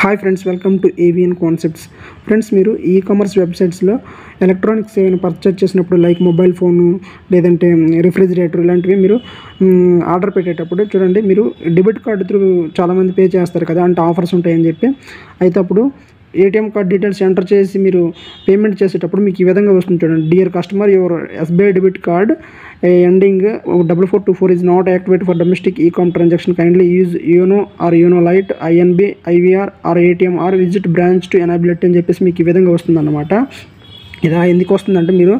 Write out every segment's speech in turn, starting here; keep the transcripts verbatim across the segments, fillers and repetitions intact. High friends welcome to AVN concepts friends मेरू e commerce websites लो electronics एवं purchase చేసినప్పుడు लाइक मोबाइल फोन लेदंटे रिफ्रिजरेटर इलांटिवि मीरू आर्डर పెట్టేటప్పుడు చూడండి మీరు డెబిట్ కార్డ్ త్రూ చాలా మంది పే చేస్తారు కదా అంటే ఆఫర్స్ ఉంటాయి అని చెప్పి అయితే అప్పుడు A T M card details enter చేసి మీరు పేమెంట్ చేసేటప్పుడు మీకు ఈ విధంగా వస్తుంది చూడండి dear customer your S B I debit card ending four four two four is not activated for domestic e-com transaction kindly use YONO or YONO Lite I N B I V R or A T M or visit branch to enable it అని చెప్పేసి మీకు ఈ విధంగా వస్తుందన్నమాట ఇలా ఎందుకు వస్తుందంటే మీరు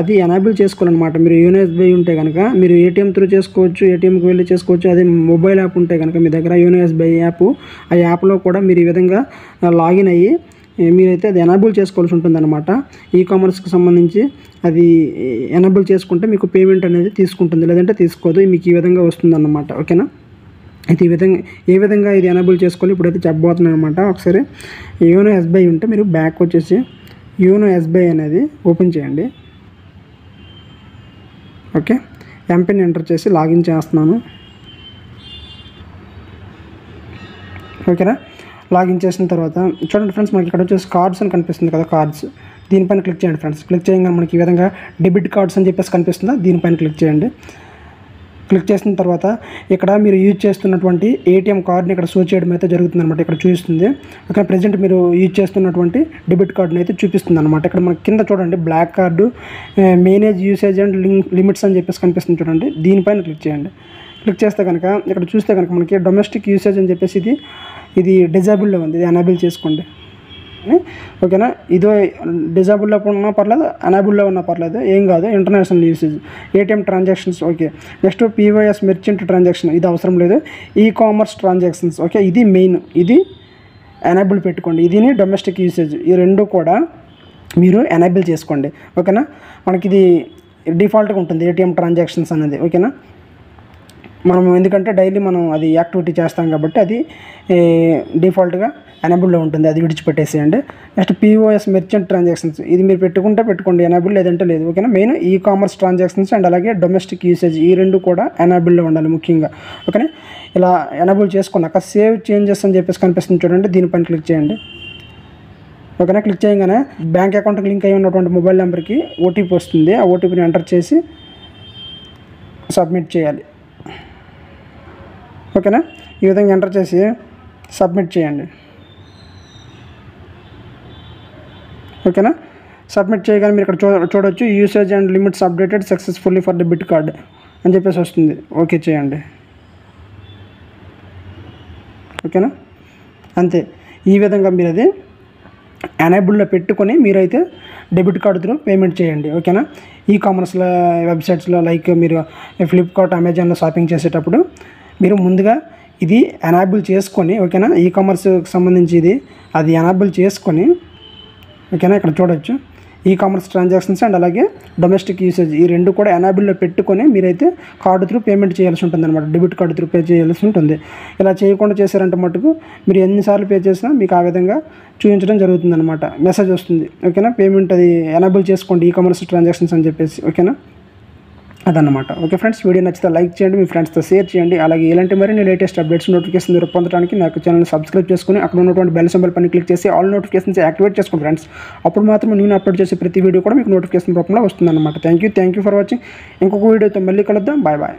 అది ఎనేబుల్ చేసుకోవాలన్నమాట మీరు యోనో S B I ఉంటే కనుక మీరు A T M త్రూ చేసుకోవచ్చు A T M కి వెళ్ళి చేసుకోవచ్చు అదే మొబైల్ యాప్ ఉంటే కనుక మీ దగ్గర YONO S B I app ఆ యాప్లో కూడా మీరు ఈ విధంగా లాగిన్ అయ్యి మీరైతే అది ఎనేబుల్ చేసుకోవాల్సి ఉంటుందన్నమాట ఈ కామర్స్కి సంబంధించి అది ఎనేబుల్ చేసుకుంటే మీకు పేమెంట్ అనేది తీసుకుంటుంది లేదంటే తీసుకోదు మీకు ఈ విధంగా వస్తుందన్నమాట ఓకేనా అయితే ఈ విధంగా ఏ విధంగా ఇది ఎనేబుల్ చేసుకోవాలి ఇప్పుడైతే చెప్పబోతున్నాను అన్నమాట ఒకసారి యోనో S B I ఉంటే మీరు బ్యాక్ వచ్చేసి యోనో S B I అనేది ఓపెన్ చేయండి ఓకే ఎంపిన్ ఎంటర్ చేసి లాగిన్ చేస్తున్నాను ఓకేనా లాగిన్ చేసిన తర్వాత చూడండి ఫ్రెండ్స్ మనకి ఇక్కడ వచ్చేసి కార్డ్స్ అని కనిపిస్తుంది కదా కార్డ్స్ దీనిపైన క్లిక్ చేయండి ఫ్రెండ్స్ క్లిక్ చేయగానే మనకి ఈ విధంగా డెబిట్ కార్డ్స్ అని చెప్పేసి కనిపిస్తుందా దీనిపైన క్లిక్ చేయండి క్లిక్ చేసిన తర్వాత ఇక్కడ మీరు యూజ్ చేస్తున్నటువంటి A T M కార్డ్ని ఇక్కడ షో చేయడం అయితే జరుగుతుంది అనమాట ఇక్కడ చూపిస్తుంది ఇక్కడ ప్రజెంట్ మీరు యూజ్ చేస్తున్నటువంటి డెబిట్ కార్డుని అయితే చూపిస్తుంది అనమాట ఇక్కడ మనకి కింద చూడండి block card manage usage and limits అని చెప్పేసి కనిపిస్తుంది చూడండి దీనిపైన క్లిక్ చేయండి క్లిక్ చేస్తే కనుక ఇక్కడ చూస్తే కనుక మనకి డొమెస్టిక్ యూసేజ్ అని చెప్పేసి ఇది ఇది డిజేబుల్లో ఉంది ఇది ఎనేబుల్ చేసుకోండి ఓకేనా ఇదో డిజేబుల్లో ఉన్నా పర్లేదు ఎనేబుల్లో ఉన్నా పర్లేదు ఏం కాదు international usage A T M transactions okay next P O S merchant transaction ఇది అవసరం లేదు ఈ కామర్స్ ట్రాన్సాక్షన్స్ ఓకే ఇది మెయిన్ ఇది ఎనేబుల్ పెట్టుకోండి ఇది డొమెస్టిక్ యూసేజ్ ఈ రెండు కూడా మీరు ఎనేబుల్ చేసుకోండి ఓకేనా మనకి ఇది డిఫాల్ట్గా ఉంటుంది A T M ట్రాన్సాక్షన్స్ అనేది ఓకేనా మనం ఎందుకంటే డైలీ మనం అది యాక్టివిటీ చేస్తాం కాబట్టి అది డిఫాల్ట్గా ఎనేబుల్లో ఉంటుంది అది విడిచిపెట్టేసేయండి next P O S merchant transactions ఇది మీరు పెట్టుకుంటే పెట్టుకోండి ఎనేబుల్ లేదంటే లేదు ఓకేనా main e commerce transactions and అలాగే డొమెస్టిక్ యూసేజ్ ఈ రెండు కూడా ఎనేబుల్లో ఉండాలి ముఖ్యంగా ఓకేనా ఇలా ఎనేబుల్ చేసుకున్నాక సేవ్ చేంజెస్ అని చెప్పేసి కనిపిస్తుంది చూడండి దీనిపైన క్లిక్ చేయండి ఓకేనా క్లిక్ చేయగానే బ్యాంక్ అకౌంట్కి లింక్ అయి ఉన్నటువంటి మొబైల్ నెంబర్కి ఓటీపీ వస్తుంది ఆ ఓటీపీని ఎంటర్ చేసి సబ్మిట్ చేయాలి ఓకేనా ఈ విధంగా ఎంటర్ చేసి సబ్మిట్ చేయండి ఓకేనా సబ్మిట్ చేయగానే మీరు ఇక్కడ చూ చూడవచ్చు usage and limits updated successfully for debit card అని చెప్పేసి వస్తుంది ఓకే చేయండి ఓకేనా అంతే ఈ విధంగా మీరు అది ఎనేబుల్లో పెట్టుకొని మీరైతే డెబిట్ కార్డు త్రూ పేమెంట్ చేయండి ఓకేనా ఈ కామర్స్లో వెబ్సైట్స్లో లైక్ మీరు ఫ్లిప్కార్ట్ అమెజాన్లో షాపింగ్ చేసేటప్పుడు మీరు ముందుగా ఇది ఎనేబుల్ చేసుకొని ఓకేనా ఈ కామర్స్కి సంబంధించి ఇది అది ఎనేబుల్ చేసుకొని ఓకేనా ఇక్కడ చూడవచ్చు ఈ కామర్స్ ట్రాన్సాక్షన్స్ అండ్ అలాగే డొమెస్టిక్ యూసేజ్ ఈ రెండు కూడా ఎనేబుల్లో పెట్టుకొని మీరైతే కార్డు త్రూ పేమెంట్ చేయాల్సి ఉంటుంది అనమాట డెబిట్ కార్డు త్రూ పే చేయాల్సి ఉంటుంది ఇలా చేయకుండా చేశారంటే మటుకు మీరు ఎన్నిసార్లు పే చేసినా మీకు ఆ విధంగా చూపించడం జరుగుతుంది అనమాట మెసేజ్ వస్తుంది ఓకేనా పేమెంట్ అది ఎనేబుల్ చేసుకోండి ఈ కామర్స్ ట్రాన్సాక్షన్స్ అని చెప్పేసి ఓకేనా అదన్నమాట ఓకే ఫ్రెండ్స్ వీడియో నచ్చితే లైక్ చేయండి మీ ఫ్రెండ్స్తో షేర్ చేయండి అలాగే ఇలాంటి మరిన్ని లేటెస్ట్ అప్డేట్స్ నోటిఫికేషన్ మీరు పొందడానికి నాకు ఛానల్ సబ్స్క్రైబ్ చేసుకుని అక్కడ ఉన్నటువంటి బెల్ సింబల్ పైన క్లిక్ చేసి ఆల్ నోటిఫికేషన్స్ యాక్టివేట్ చేసుకోండి ఫ్రెండ్స్ అప్పుడు మాత్రం నేను అప్లోడ్ చేసే ప్రతి వీడియో కూడా మీకు నోటిఫికేషన్ రూపంలో వస్తుందన్నమాట thank you thank you for watching ఇంకొక వీడియోతో మళ్ళీ కలుద్దాం బాయ్ బాయ్.